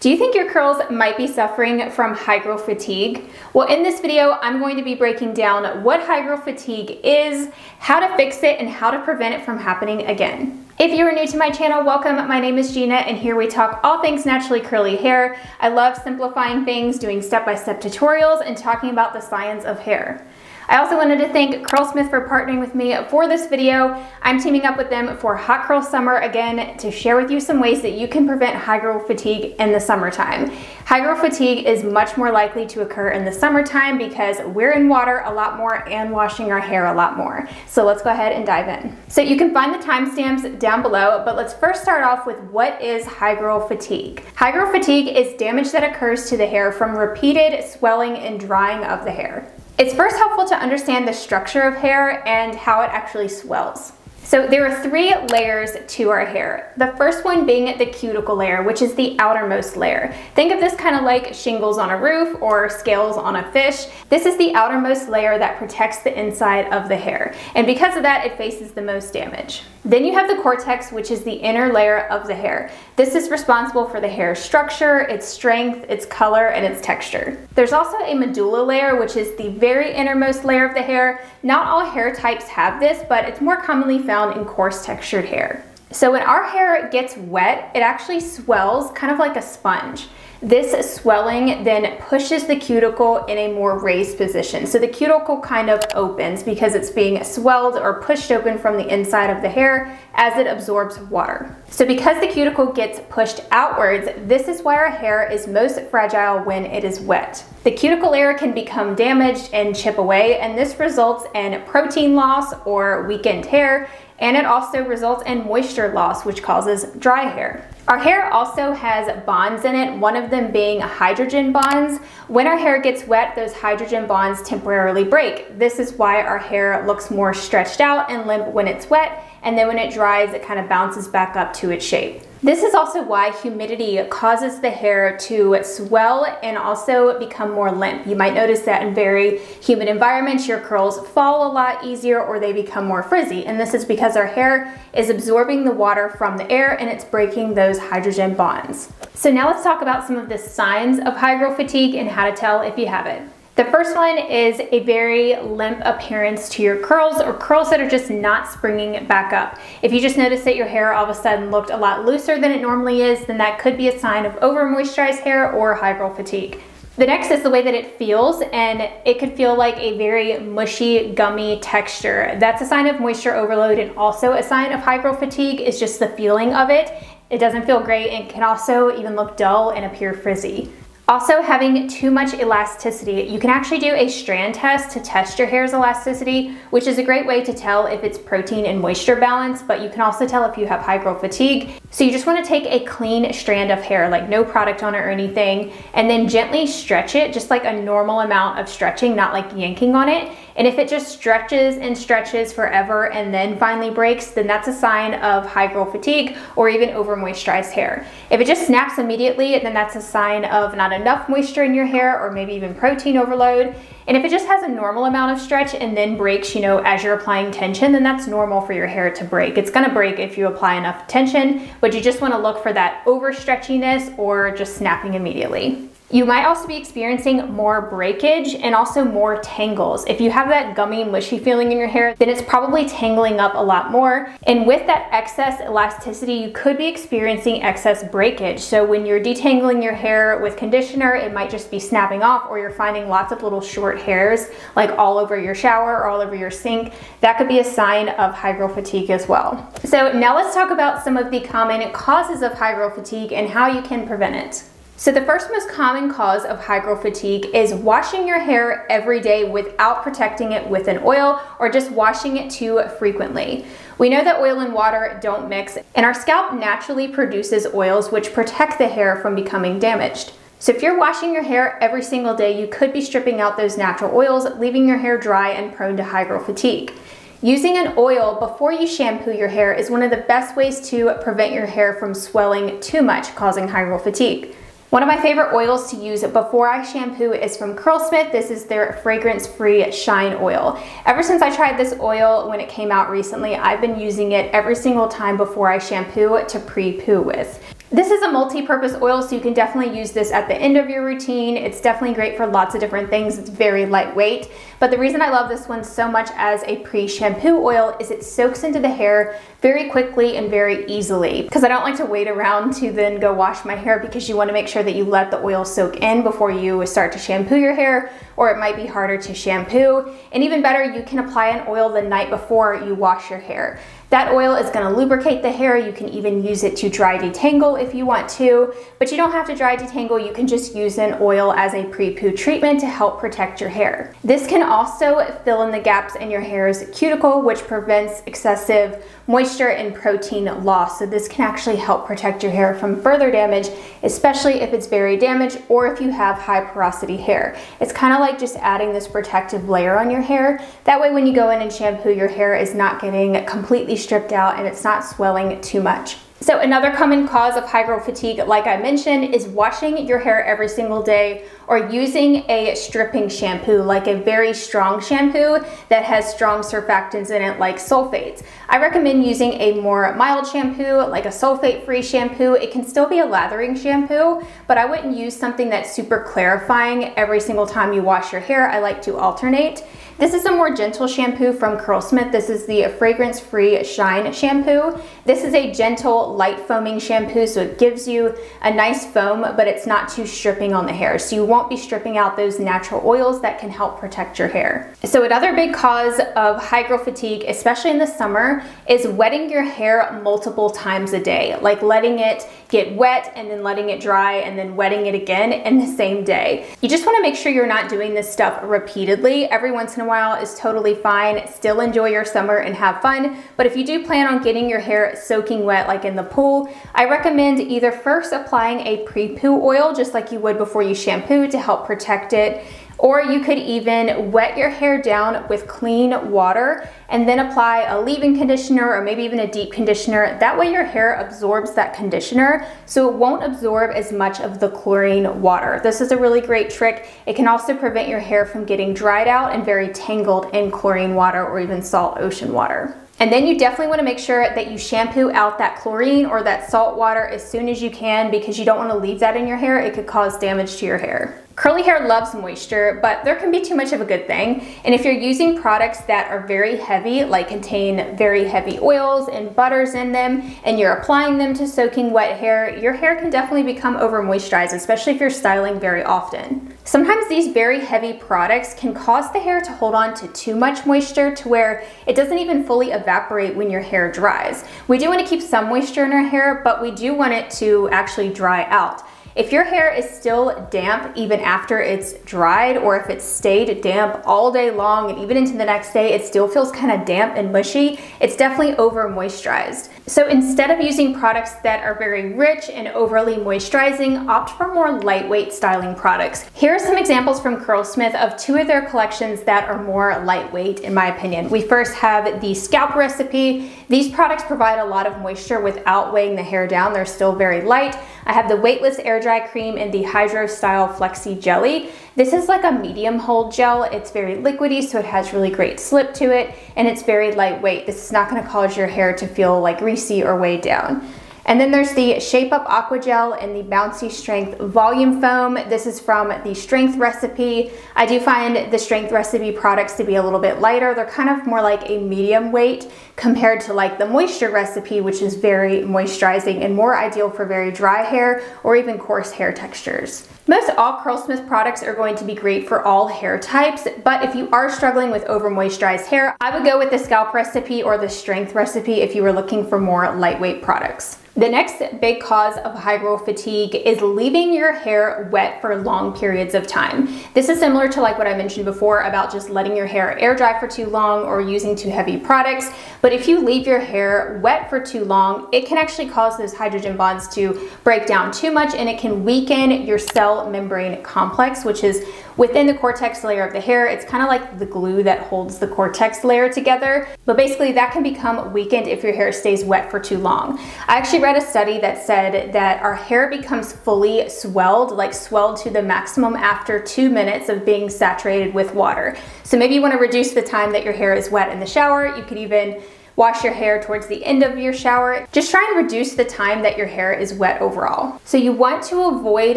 Do you think your curls might be suffering from hygral fatigue? Well, in this video, I'm going to be breaking down what hygral fatigue is, how to fix it, and how to prevent it from happening again. If you are new to my channel, welcome. My name is Gina, and here we talk all things naturally curly hair. I love simplifying things, doing step-by-step tutorials, and talking about the science of hair. I also wanted to thank CurlSmith for partnering with me for this video. I'm teaming up with them for Hot Curl Summer again to share with you some ways that you can prevent hygral fatigue in the summertime. Hygral fatigue is much more likely to occur in the summertime because we're in water a lot more and washing our hair a lot more. So let's go ahead and dive in. So you can find the timestamps down below, but let's first start off with what is hygral fatigue. Hygral fatigue is damage that occurs to the hair from repeated swelling and drying of the hair. It's first helpful to understand the structure of hair and how it actually swells. So there are three layers to our hair. The first one being the cuticle layer, which is the outermost layer. Think of this kind of like shingles on a roof or scales on a fish. This is the outermost layer that protects the inside of the hair. And because of that, it faces the most damage. Then you have the cortex, which is the inner layer of the hair. This is responsible for the hair's structure, its strength, its color, and its texture. There's also a medulla layer, which is the very innermost layer of the hair. Not all hair types have this, but it's more commonly found in coarse textured hair. So when our hair gets wet, it actually swells kind of like a sponge. This swelling then pushes the cuticle in a more raised position. So the cuticle kind of opens because it's being swelled or pushed open from the inside of the hair as it absorbs water. So because the cuticle gets pushed outwards, this is why our hair is most fragile when it is wet. The cuticle layer can become damaged and chip away, and this results in protein loss or weakened hair, and it also results in moisture loss, which causes dry hair. Our hair also has bonds in it, one of them being hydrogen bonds. When our hair gets wet, those hydrogen bonds temporarily break. This is why our hair looks more stretched out and limp when it's wet, and then when it dries, it kind of bounces back up to its shape. This is also why humidity causes the hair to swell and also become more limp. You might notice that in very humid environments, your curls fall a lot easier or they become more frizzy. And this is because our hair is absorbing the water from the air and it's breaking those hydrogen bonds. So now let's talk about some of the signs of hygral fatigue and how to tell if you have it. The first one is a very limp appearance to your curls, or curls that are just not springing back up. If you just notice that your hair all of a sudden looked a lot looser than it normally is, then that could be a sign of over-moisturized hair or hygral fatigue. The next is the way that it feels, and it could feel like a very mushy, gummy texture. That's a sign of moisture overload, and also a sign of hygral fatigue is just the feeling of it. It doesn't feel great and can also even look dull and appear frizzy. Also, having too much elasticity. You can actually do a strand test to test your hair's elasticity, which is a great way to tell if it's protein and moisture balance, but you can also tell if you have hygral fatigue. So you just want to take a clean strand of hair, like no product on it or anything, and then gently stretch it, just like a normal amount of stretching, not like yanking on it. And if it just stretches and stretches forever and then finally breaks, then that's a sign of hygral fatigue or even over-moisturized hair. If it just snaps immediately, then that's a sign of not enough moisture in your hair or maybe even protein overload. And if it just has a normal amount of stretch and then breaks, you know, as you're applying tension, then that's normal for your hair to break. It's gonna break if you apply enough tension, but you just wanna look for that overstretchiness or just snapping immediately. You might also be experiencing more breakage and also more tangles. If you have that gummy, mushy feeling in your hair, then it's probably tangling up a lot more. And with that excess elasticity, you could be experiencing excess breakage. So when you're detangling your hair with conditioner, it might just be snapping off, or you're finding lots of little short hairs like all over your shower or all over your sink. That could be a sign of hygral fatigue as well. So now let's talk about some of the common causes of hygral fatigue and how you can prevent it. So the first most common cause of hygral fatigue is washing your hair every day without protecting it with an oil, or just washing it too frequently. We know that oil and water don't mix, and our scalp naturally produces oils which protect the hair from becoming damaged. So if you're washing your hair every single day, you could be stripping out those natural oils, leaving your hair dry and prone to hygral fatigue. Using an oil before you shampoo your hair is one of the best ways to prevent your hair from swelling too much, causing hygral fatigue. One of my favorite oils to use before I shampoo is from CurlSmith. This is their fragrance-free shine oil. Ever since I tried this oil when it came out recently, I've been using it every single time before I shampoo to pre-poo with. This is a multi-purpose oil, so you can definitely use this at the end of your routine. It's definitely great for lots of different things. It's very lightweight. But the reason I love this one so much as a pre-shampoo oil is it soaks into the hair very quickly and very easily, because I don't like to wait around to then go wash my hair, because you want to make sure that you let the oil soak in before you start to shampoo your hair, or it might be harder to shampoo. And even better, you can apply an oil the night before you wash your hair. That oil is gonna lubricate the hair. You can even use it to dry detangle if you want to, but you don't have to dry detangle. You can just use an oil as a pre-poo treatment to help protect your hair. This can also fill in the gaps in your hair's cuticle, which prevents excessive moisture and protein loss. So this can actually help protect your hair from further damage, especially if it's very damaged or if you have high porosity hair. It's kind of like just adding this protective layer on your hair. That way when you go in and shampoo, your hair is not getting completely stripped out and it's not swelling too much. So another common cause of hygral fatigue, like I mentioned, is washing your hair every single day or using a stripping shampoo, like a very strong shampoo that has strong surfactants in it, like sulfates. I recommend using a more mild shampoo, like a sulfate-free shampoo. It can still be a lathering shampoo, but I wouldn't use something that's super clarifying every single time you wash your hair. I like to alternate. This is a more gentle shampoo from CurlSmith. This is the fragrance-free Shine shampoo. This is a gentle, light foaming shampoo, so it gives you a nice foam, but it's not too stripping on the hair. So you won't be stripping out those natural oils that can help protect your hair. So another big cause of hygral fatigue, especially in the summer, is wetting your hair multiple times a day, like letting it get wet and then letting it dry and then wetting it again in the same day. You just wanna make sure you're not doing this stuff repeatedly. Every once in a while is totally fine. Still enjoy your summer and have fun. But if you do plan on getting your hair soaking wet like in the pool, I recommend either first applying a pre-poo oil just like you would before you shampoo to help protect it. Or you could even wet your hair down with clean water and then apply a leave-in conditioner or maybe even a deep conditioner. That way your hair absorbs that conditioner so it won't absorb as much of the chlorine water. This is a really great trick. It can also prevent your hair from getting dried out and very tangled in chlorine water or even salt ocean water. And then you definitely wanna make sure that you shampoo out that chlorine or that salt water as soon as you can, because you don't wanna leave that in your hair. It could cause damage to your hair. Curly hair loves moisture, but there can be too much of a good thing. And if you're using products that are very heavy, like contain very heavy oils and butters in them, and you're applying them to soaking wet hair, your hair can definitely become over moisturized, especially if you're styling very often. Sometimes these very heavy products can cause the hair to hold on to too much moisture to where it doesn't even fully evaporate when your hair dries. We do want to keep some moisture in our hair, but we do want it to actually dry out. If your hair is still damp even after it's dried, or if it's stayed damp all day long and even into the next day, it still feels kind of damp and mushy, it's definitely over moisturized. So instead of using products that are very rich and overly moisturizing, opt for more lightweight styling products. Here are some examples from CurlSmith of two of their collections that are more lightweight in my opinion. We first have the Scalp Recipe. These products provide a lot of moisture without weighing the hair down. They're still very light. I have the Weightless Air Dry Cream and the Hydro Style Flexi Jelly. This is like a medium hold gel. It's very liquidy, so it has really great slip to it, and it's very lightweight. This is not gonna cause your hair to feel like greasy or weighed down. And then there's the Shape Up Aqua Gel and the Bouncy Strength Volume Foam. This is from the Strength Recipe. I do find the Strength Recipe products to be a little bit lighter. They're kind of more like a medium weight compared to like the Moisture Recipe, which is very moisturizing and more ideal for very dry hair or even coarse hair textures. Most all CurlSmith products are going to be great for all hair types, but if you are struggling with over moisturized hair, I would go with the Scalp Recipe or the Strength Recipe if you were looking for more lightweight products. The next big cause of hygral fatigue is leaving your hair wet for long periods of time. This is similar to like what I mentioned before about just letting your hair air dry for too long or using too heavy products. But if you leave your hair wet for too long, it can actually cause those hydrogen bonds to break down too much, and it can weaken your cell membrane complex, which is within the cortex layer of the hair. It's kind of like the glue that holds the cortex layer together. But basically that can become weakened if your hair stays wet for too long. I actually read a study that said that our hair becomes fully swelled, like swelled to the maximum, after 2 minutes of being saturated with water. So maybe you want to reduce the time that your hair is wet in the shower. You could even Wash your hair towards the end of your shower. Just try and reduce the time that your hair is wet overall. So you want to avoid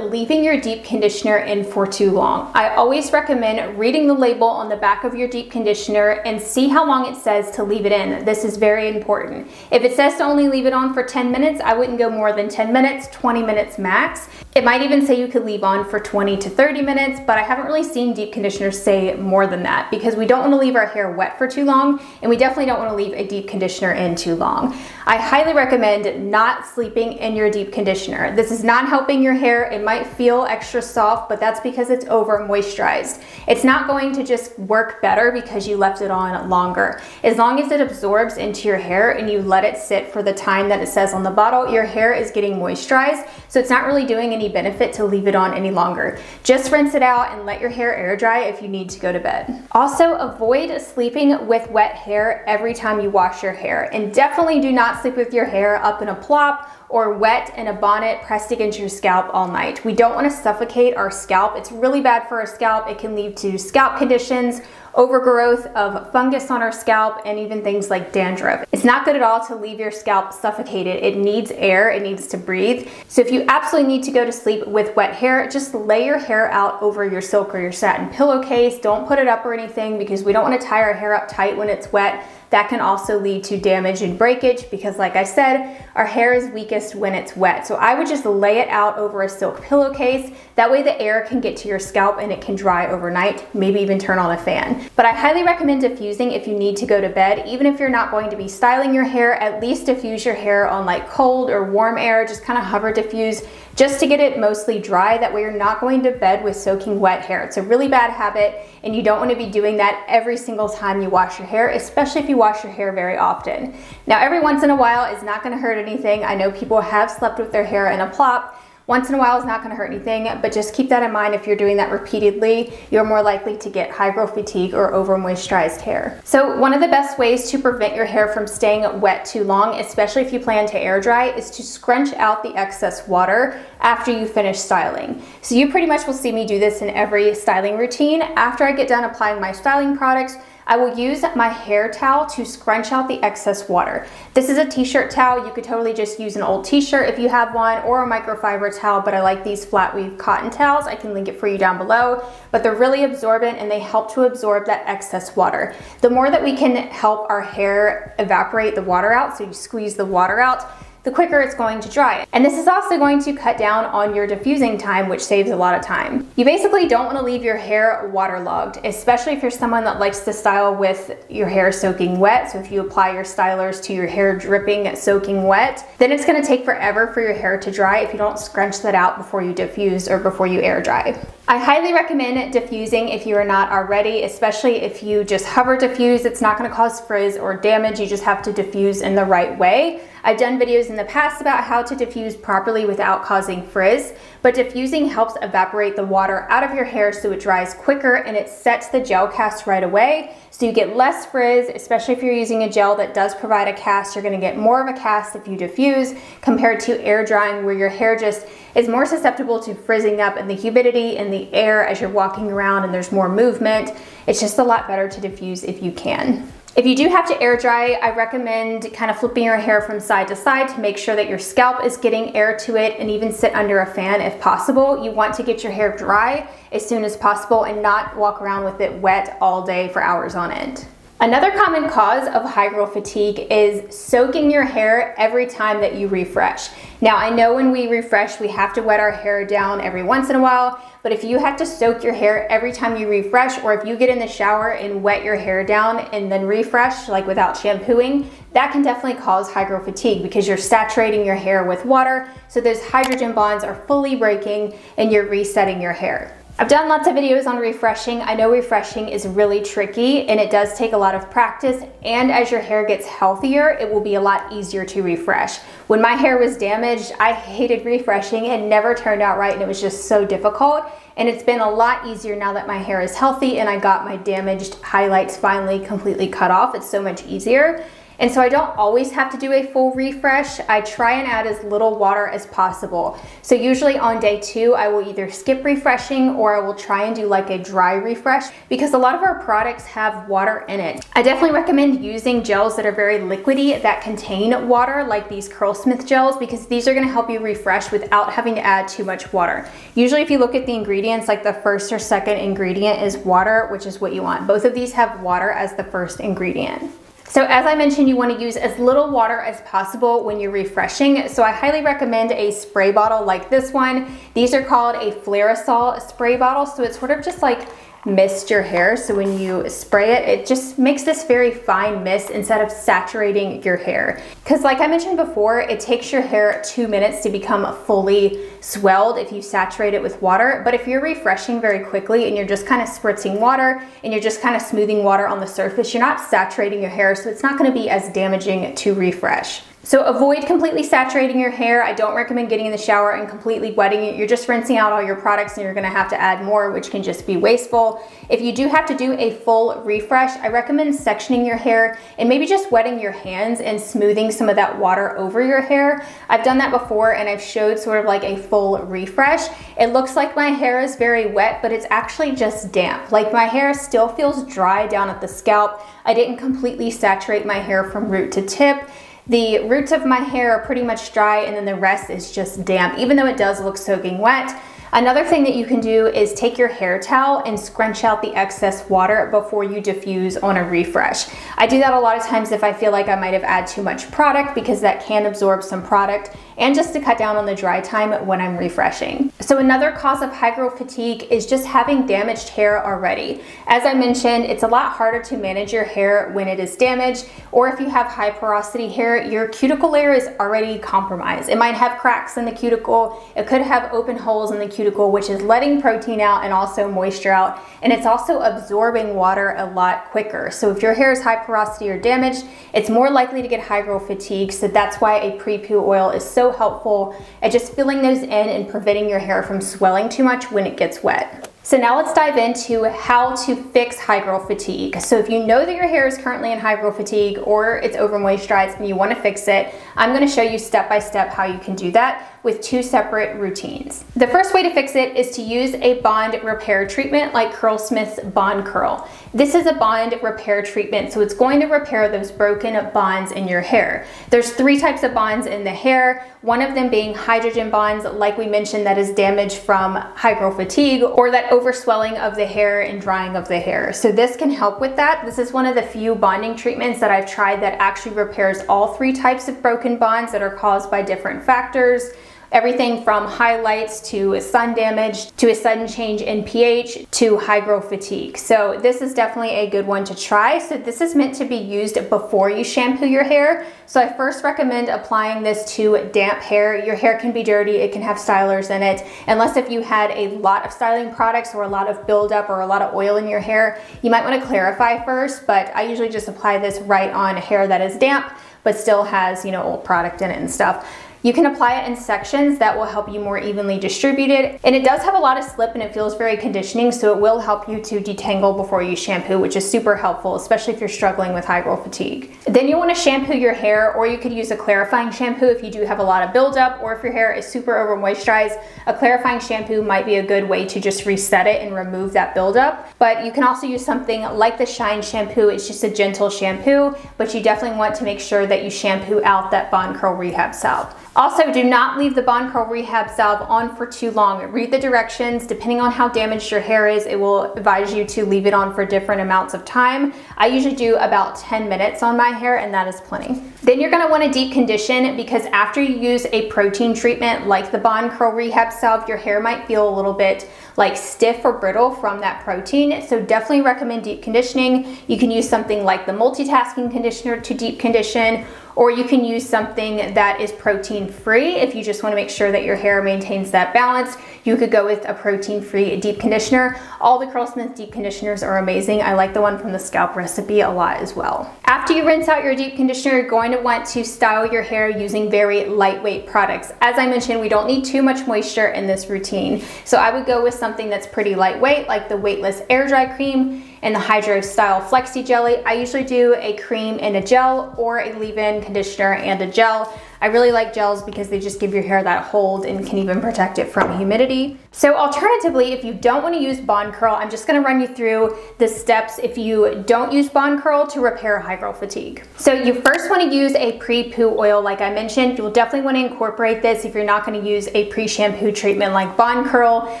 leaving your deep conditioner in for too long. I always recommend reading the label on the back of your deep conditioner and see how long it says to leave it in. This is very important. If it says to only leave it on for 10 minutes, I wouldn't go more than 10 minutes, 20 minutes max. It might even say you could leave on for 20 to 30 minutes, but I haven't really seen deep conditioners say more than that because we don't want to leave our hair wet for too long, and we definitely don't want to leave a deep conditioner in too long. I highly recommend not sleeping in your deep conditioner. This is not helping your hair. It might feel extra soft, but that's because it's over moisturized. It's not going to just work better because you left it on longer. As long as it absorbs into your hair and you let it sit for the time that it says on the bottle, your hair is getting moisturized, so it's not really doing any benefit to leave it on any longer. Just rinse it out and let your hair air dry if you need to go to bed. Also, avoid sleeping with wet hair every time you wash your hair, and definitely do not sleep with your hair up in a plop or wet in a bonnet pressed against your scalp all night. We don't want to suffocate our scalp. It's really bad for our scalp. It can lead to scalp conditions, overgrowth of fungus on our scalp, and even things like dandruff. It's not good at all to leave your scalp suffocated. It needs air, it needs to breathe. So if you absolutely need to go to sleep with wet hair, just lay your hair out over your silk or your satin pillowcase. Don't put it up or anything because we don't want to tie our hair up tight when it's wet. That can also lead to damage and breakage because, like I said, our hair is weakest when it's wet. So I would just lay it out over a silk pillowcase. That way the air can get to your scalp and it can dry overnight, maybe even turn on a fan. But I highly recommend diffusing if you need to go to bed. Even if you're not going to be styling your hair, at least diffuse your hair on like cold or warm air, just kind of hover diffuse just to get it mostly dry. That way you're not going to bed with soaking wet hair. It's a really bad habit and you don't want to be doing that every single time you wash your hair, especially if you wash your hair very often. Now, every once in a while is not going to hurt anything. I know people have slept with their hair in a plop. Once in a while is not going to hurt anything, but just keep that in mind. If you're doing that repeatedly, you're more likely to get hygral fatigue or over moisturized hair. So one of the best ways to prevent your hair from staying wet too long, especially if you plan to air dry, is to scrunch out the excess water after you finish styling. So you pretty much will see me do this in every styling routine. After I get done applying my styling products, I will use my hair towel to scrunch out the excess water. This is a t-shirt towel. You could totally just use an old t-shirt if you have one, or a microfiber towel, but I like these flat weave cotton towels. I can link it for you down below, but they're really absorbent and they help to absorb that excess water. The more that we can help our hair evaporate the water out, so you squeeze the water out, the quicker it's going to dry. And this is also going to cut down on your diffusing time, which saves a lot of time. You basically don't want to leave your hair waterlogged, especially if you're someone that likes to style with your hair soaking wet. So if you apply your stylers to your hair dripping, soaking wet, then it's going to take forever for your hair to dry if you don't scrunch that out before you diffuse or before you air dry. I highly recommend diffusing if you are not already, especially if you just hover diffuse. It's not going to cause frizz or damage. You just have to diffuse in the right way. I've done videos in the past about how to diffuse properly without causing frizz, but diffusing helps evaporate the water out of your hair so it dries quicker and it sets the gel cast right away. So you get less frizz, especially if you're using a gel that does provide a cast. You're going to get more of a cast if you diffuse compared to air drying, where your hair just is more susceptible to frizzing up in the humidity and the air as you're walking around and there's more movement. It's just a lot better to diffuse if you can. If you do have to air dry, I recommend kind of flipping your hair from side to side to make sure that your scalp is getting air to it, and even sit under a fan if possible. You want to get your hair dry as soon as possible and not walk around with it wet all day for hours on end. Another common cause of hygral fatigue is soaking your hair every time that you refresh. Now, I know when we refresh, we have to wet our hair down every once in a while, but if you have to soak your hair every time you refresh, or if you get in the shower and wet your hair down and then refresh, like without shampooing, that can definitely cause hygral fatigue because you're saturating your hair with water, so those hydrogen bonds are fully breaking and you're resetting your hair. I've done lots of videos on refreshing. I know refreshing is really tricky and it does take a lot of practice, and as your hair gets healthier, it will be a lot easier to refresh. When my hair was damaged, I hated refreshing. It never turned out right and it was just so difficult. And it's been a lot easier now that my hair is healthy and I got my damaged highlights finally completely cut off. It's so much easier. And so I don't always have to do a full refresh. I try and add as little water as possible. So usually on day 2, I will either skip refreshing or I will try and do like a dry refresh because a lot of our products have water in it. I definitely recommend using gels that are very liquidy that contain water, like these CurlSmith gels, because these are gonna help you refresh without having to add too much water. Usually if you look at the ingredients, like the first or second ingredient is water, which is what you want. Both of these have water as the first ingredient. So as I mentioned, you want to use as little water as possible when you're refreshing. So I highly recommend a spray bottle like this one. These are called a Flairosol spray bottle. So it's sort of just like mist your hair. So when you spray it, it just makes this very fine mist instead of saturating your hair. Because like I mentioned before, it takes your hair 2 minutes to become fully swelled if you saturate it with water. But if you're refreshing very quickly and you're just kind of spritzing water and you're just kind of smoothing water on the surface, you're not saturating your hair. So it's not going to be as damaging to refresh. So avoid completely saturating your hair. I don't recommend getting in the shower and completely wetting it. You're just rinsing out all your products and you're gonna have to add more, which can just be wasteful. If you do have to do a full refresh, I recommend sectioning your hair and maybe just wetting your hands and smoothing some of that water over your hair. I've done that before and I've showed sort of like a full refresh. It looks like my hair is very wet, but it's actually just damp. Like my hair still feels dry down at the scalp. I didn't completely saturate my hair from root to tip. The roots of my hair are pretty much dry and then the rest is just damp, even though it does look soaking wet. Another thing that you can do is take your hair towel and scrunch out the excess water before you diffuse on a refresh. I do that a lot of times if I feel like I might have added too much product because that can absorb some product and just to cut down on the dry time when I'm refreshing. So another cause of hygral fatigue is just having damaged hair already. As I mentioned, it's a lot harder to manage your hair when it is damaged, or if you have high porosity hair, your cuticle layer is already compromised. It might have cracks in the cuticle, it could have open holes in the cuticle, which is letting protein out and also moisture out, and it's also absorbing water a lot quicker. So if your hair is high porosity or damaged, it's more likely to get hygral fatigue. So that's why a pre-poo oil is so helpful at just filling those in and preventing your hair from swelling too much when it gets wet. So now let's dive into how to fix hygral fatigue. So if you know that your hair is currently in hygral fatigue or it's over moisturized and you want to fix it, I'm going to show you step by step how you can do that with 2 separate routines. The first way to fix it is to use a bond repair treatment like CurlSmith's Bond Curl. This is a bond repair treatment, so it's going to repair those broken bonds in your hair. There's 3 types of bonds in the hair, one of them being hydrogen bonds, like we mentioned, that is damage from hygral fatigue or that overswelling of the hair and drying of the hair. So this can help with that. This is one of the few bonding treatments that I've tried that actually repairs all 3 types of broken bonds that are caused by different factors. Everything from highlights to sun damage to a sudden change in pH to hygral fatigue. So this is definitely a good one to try. So this is meant to be used before you shampoo your hair. So I first recommend applying this to damp hair. Your hair can be dirty, it can have stylers in it. Unless if you had a lot of styling products or a lot of buildup or a lot of oil in your hair, you might want to clarify first, but I usually just apply this right on hair that is damp but still has, you know, old product in it and stuff. You can apply it in sections. That will help you more evenly distribute it. And it does have a lot of slip and it feels very conditioning, so it will help you to detangle before you shampoo, which is super helpful, especially if you're struggling with hygral fatigue. Then you'll wanna shampoo your hair, or you could use a clarifying shampoo if you do have a lot of buildup, or if your hair is super over moisturized, a clarifying shampoo might be a good way to just reset it and remove that buildup. But you can also use something like the Shine shampoo. It's just a gentle shampoo, but you definitely want to make sure that you shampoo out that Bond Curl Rehab Salve. Also, do not leave the Bond Curl Rehab Salve on for too long. Read the directions. Depending on how damaged your hair is, it will advise you to leave it on for different amounts of time. I usually do about 10 minutes on my hair, and that is plenty. Then you're gonna wanna deep condition, because after you use a protein treatment like the Bond Curl Rehab Salve, your hair might feel a little bit like stiff or brittle from that protein. So definitely recommend deep conditioning. You can use something like the Multitasking Conditioner to deep condition, or you can use something that is protein free. If you just wanna make sure that your hair maintains that balance, you could go with a protein free deep conditioner. All the CurlSmith deep conditioners are amazing. I like the one from the Scalp Recipe a lot as well. After you rinse out your deep conditioner, you're going to want to style your hair using very lightweight products. As I mentioned, we don't need too much moisture in this routine. So I would go with something that's pretty lightweight, like the Weightless Air Dry Cream. and the Hydro Style Flexi Jelly. I usually do a cream and a gel, or a leave-in conditioner and a gel. I really like gels because they just give your hair that hold and can even protect it from humidity. So alternatively, if you don't want to use Bond Curl, I'm just going to run you through the steps if you don't use Bond Curl to repair hygral fatigue. So you first want to use a pre-poo oil like I mentioned. You'll definitely want to incorporate this if you're not going to use a pre-shampoo treatment like Bond Curl.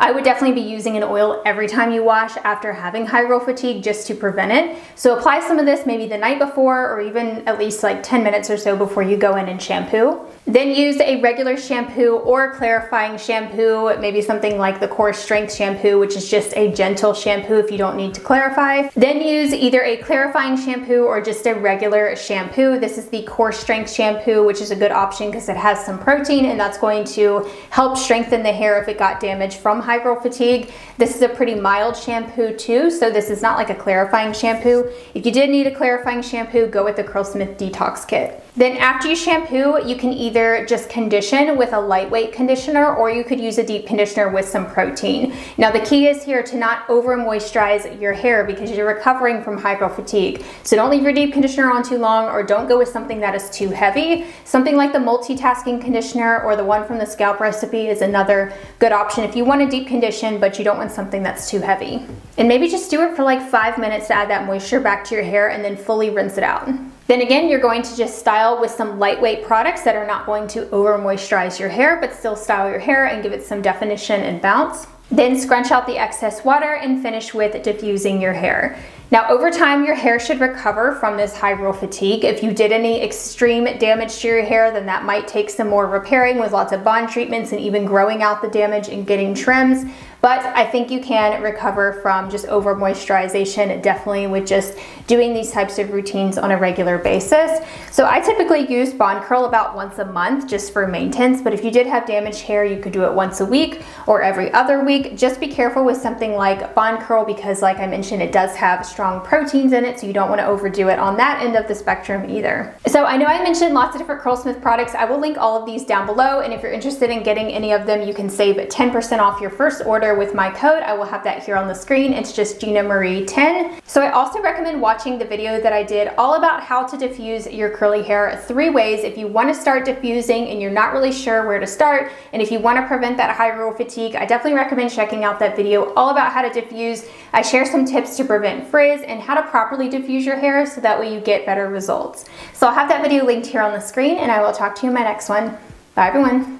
I would definitely be using an oil every time you wash after having hygral fatigue just to prevent it. So apply some of this maybe the night before, or even at least like 10 minutes or so before you go in and shampoo. Then use a regular shampoo or clarifying shampoo, maybe something like the Core Strength shampoo, which is just a gentle shampoo if you don't need to clarify. Then use either a clarifying shampoo or just a regular shampoo. This is the Core Strength shampoo, which is a good option because it has some protein, and that's going to help strengthen the hair if it got damaged from hygral fatigue. This is a pretty mild shampoo too, so this is not like a clarifying shampoo. If you did need a clarifying shampoo, go with the CurlSmith Detox Kit. Then after you shampoo, you can either just condition with a lightweight conditioner, or you could use a deep conditioner with some protein. Now the key is here to not over moisturize your hair because you're recovering from hygral fatigue. So don't leave your deep conditioner on too long, or don't go with something that is too heavy. Something like the Multitasking Conditioner or the one from the Scalp Recipe is another good option if you want a deep condition but you don't want something that's too heavy. And maybe just do it for like 5 minutes to add that moisture back to your hair, and then fully rinse it out. Then again, you're going to just style with some lightweight products that are not going to over moisturize your hair, but still style your hair and give it some definition and bounce. Then scrunch out the excess water and finish with diffusing your hair. Now over time, your hair should recover from this hygral fatigue. If you did any extreme damage to your hair, then that might take some more repairing with lots of bond treatments and even growing out the damage and getting trims. But I think you can recover from just over moisturization, definitely with just doing these types of routines on a regular basis. So I typically use Bond Curl about once a month just for maintenance, but if you did have damaged hair, you could do it once a week or every other week. Just be careful with something like Bond Curl because, like I mentioned, it does have strong proteins in it, so you don't want to overdo it on that end of the spectrum either. So I know I mentioned lots of different CurlSmith products. I will link all of these down below, and if you're interested in getting any of them, you can save 10% off your first order with my code. I will have that here on the screen. It's just GinaMarie10. So I also recommend watching the video that I did all about how to diffuse your curly hair, 3 ways if you want to start diffusing and you're not really sure where to start, and if you want to prevent that hygral fatigue. I definitely recommend checking out that video all about how to diffuse. I share some tips to prevent frizz and how to properly diffuse your hair so that way you get better results. So I'll have that video linked here on the screen, and I will talk to you in my next one. Bye everyone.